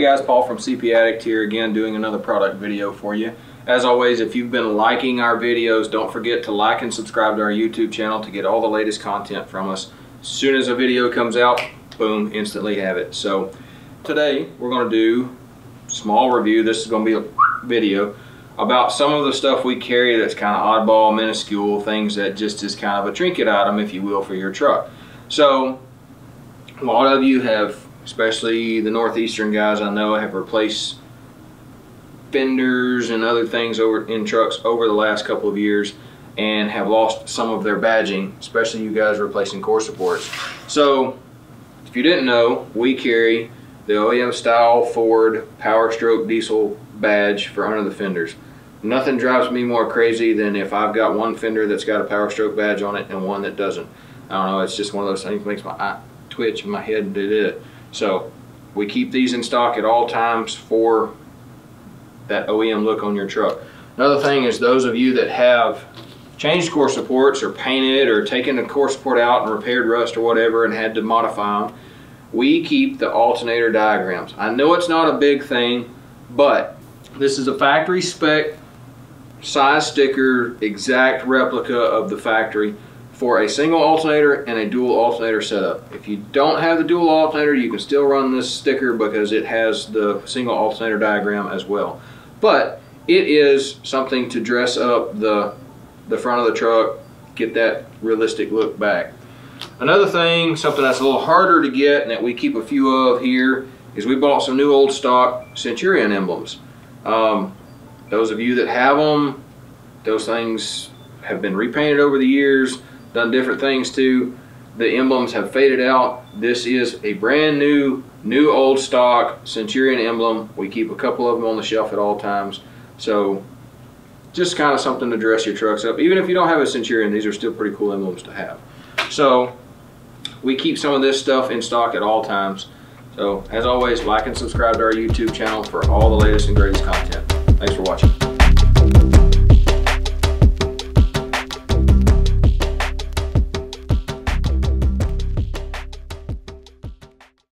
Hey guys, Paul from CP Addict here again, doing another product video for you. As always, if you've been liking our videos, don't forget to like and subscribe to our YouTube channel to get all the latest content from us. As soon as a video comes out, boom, instantly have it. So today we're going to do a small review. This is going to be a video about some of the stuff we carry that's kind of oddball, minuscule, things that just is kind of a trinket item, if you will, for your truck. So a lot of you have, especially the northeastern guys I know, have replaced fenders and other things over in trucks over the last couple of years and have lost some of their badging, especially you guys replacing core supports. So if you didn't know, we carry the OEM style Ford Power Stroke Diesel badge for under the fenders. Nothing drives me more crazy than if I've got one fender that's got a Power Stroke badge on it and one that doesn't. I don't know, it's just one of those things that makes my eye twitch and my head did it. So we keep these in stock at all times for that OEM look on your truck. Another thing is, those of you that have changed core supports or painted or taken a core support out and repaired rust or whatever and had to modify them, we keep the alternator diagrams. I know it's not a big thing, but this is a factory spec size sticker, exact replica of the factory for a single alternator and a dual alternator setup. If you don't have the dual alternator, you can still run this sticker because it has the single alternator diagram as well. But it is something to dress up the front of the truck, get that realistic look back. Another thing, something that's a little harder to get and that we keep a few of here, is we bought some new old stock Centurion emblems. Those of you that have them, those things have been repainted over the years, done different things to the emblems, have faded out. This is a brand new old stock Centurion emblem. We keep a couple of them on the shelf at all times. So just kind of something to dress your trucks up. Even if you don't have a Centurion, these are still pretty cool emblems to have. So we keep some of this stuff in stock at all times. So as always, like and subscribe to our YouTube channel for all the latest and greatest content. Thanks for watching.